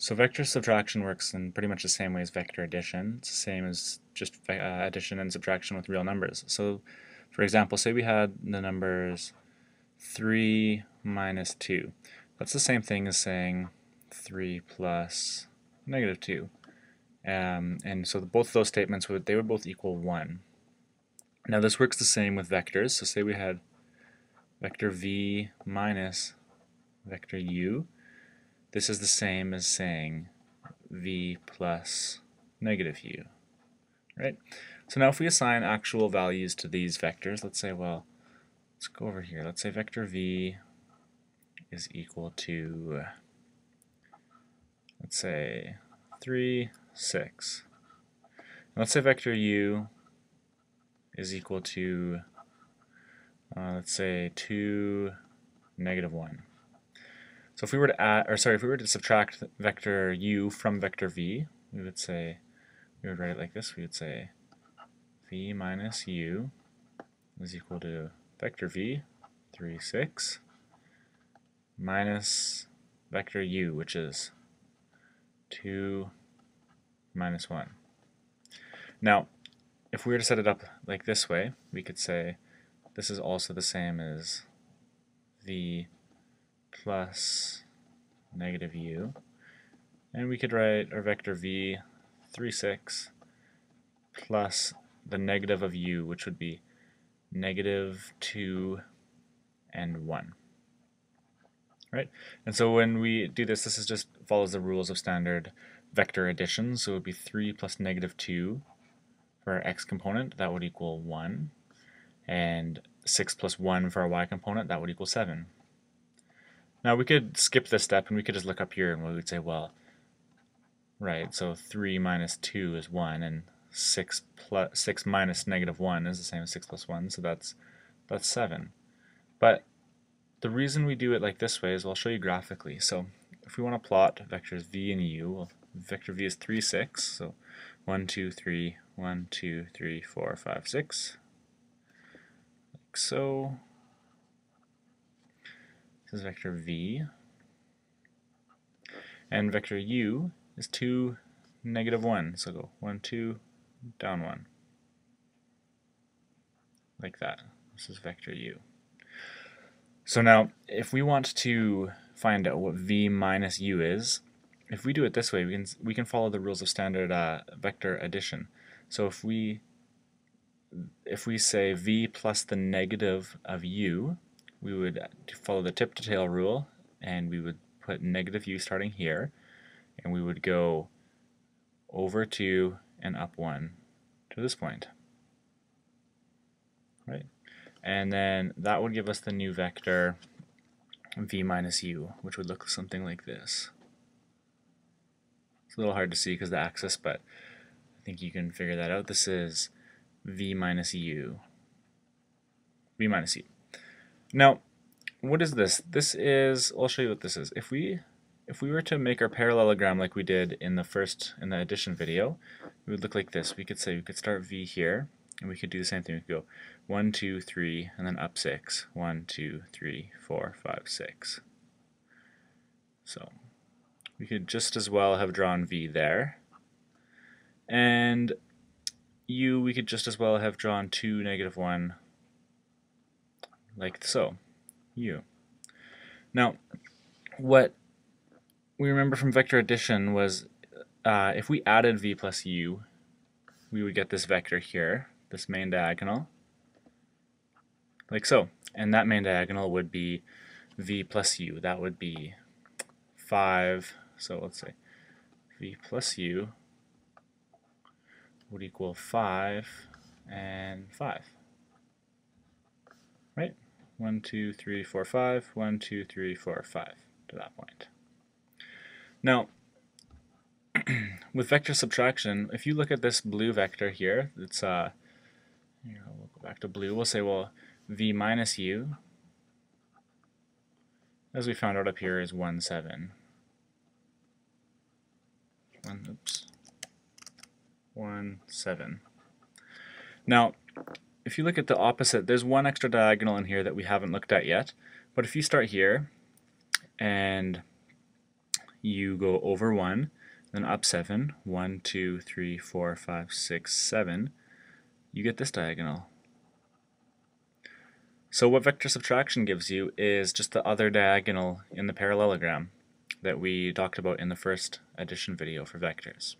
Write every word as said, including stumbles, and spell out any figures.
So vector subtraction works in pretty much the same way as vector addition. It's the same as just uh, addition and subtraction with real numbers. So for example, say we had the numbers three minus two. That's the same thing as saying three plus negative two. Um, and so the, both of those statements, would they would both equal one. Now this works the same with vectors. So say we had vector v minus vector u. This is the same as saying v plus negative u, right? So now if we assign actual values to these vectors, let's say, well, let's go over here. Let's say vector v is equal to, let's say, three, six. And let's say vector u is equal to, uh, let's say, two, negative one. So if we were to add, or sorry, if we were to subtract vector u from vector v, we would say, we would write it like this. We would say v minus u is equal to vector v, three, six, minus vector u, which is two minus one. Now, if we were to set it up like this way, we could say this is also the same as v plus negative u, and we could write our vector v three, six plus the negative of u, which would be negative two and one, right? And so when we do this, this is just follows the rules of standard vector addition. So it would be three plus negative two for our x component, that would equal one, and six plus one for our y component, that would equal seven. Now we could skip this step and we could just look up here and we would say, well, right, so three minus two is one, and six plus six minus negative one is the same as six plus one, so that's that's seven. But the reason we do it like this way is, well, I'll show you graphically. So if we want to plot vectors v and u, well, vector v is three, six, so one, two, three, one, two, three, four, five, six, like so. This is vector v, and vector u is two, negative one, so go one, two, down one, like that. This is vector u. So now if we want to find out what v minus u is, if we do it this way, we can, we can follow the rules of standard uh, vector addition. So if we, if we say v plus the negative of u, we would follow the tip to tail rule, and we would put negative u starting here, and we would go over two and up one to this point, right? And then that would give us the new vector v minus u, which would look something like this. It's a little hard to see because of the axis, but I think you can figure that out. This is v minus u, v minus u. Now, what is this? This is, I'll show you what this is. If we if we were to make our parallelogram like we did in the first, in the addition video, it would look like this. We could say, we could start v here, and we could do the same thing. We could go one, two, three, and then up six. one, two, three, four, five, six. So we could just as well have drawn v there. And u, we could just as well have drawn two, negative one, like so, u. Now, what we remember from vector addition was uh, if we added v plus u, we would get this vector here, this main diagonal, like so. And that main diagonal would be v plus u. That would be five, so let's say v plus u would equal five and five, right? one, two, three, four, five, one, two, three, four, five, to that point. Now, with vector subtraction, if you look at this blue vector here, it's, uh, you know, we'll go back to blue, we'll say, well, v minus u, as we found out up here, is one, seven. One, oops, one, seven. Now, if you look at the opposite, there's one extra diagonal in here that we haven't looked at yet, but if you start here and you go over one, then up seven, one, two, three, four, five, six, seven, you get this diagonal. So what vector subtraction gives you is just the other diagonal in the parallelogram that we talked about in the first addition video for vectors.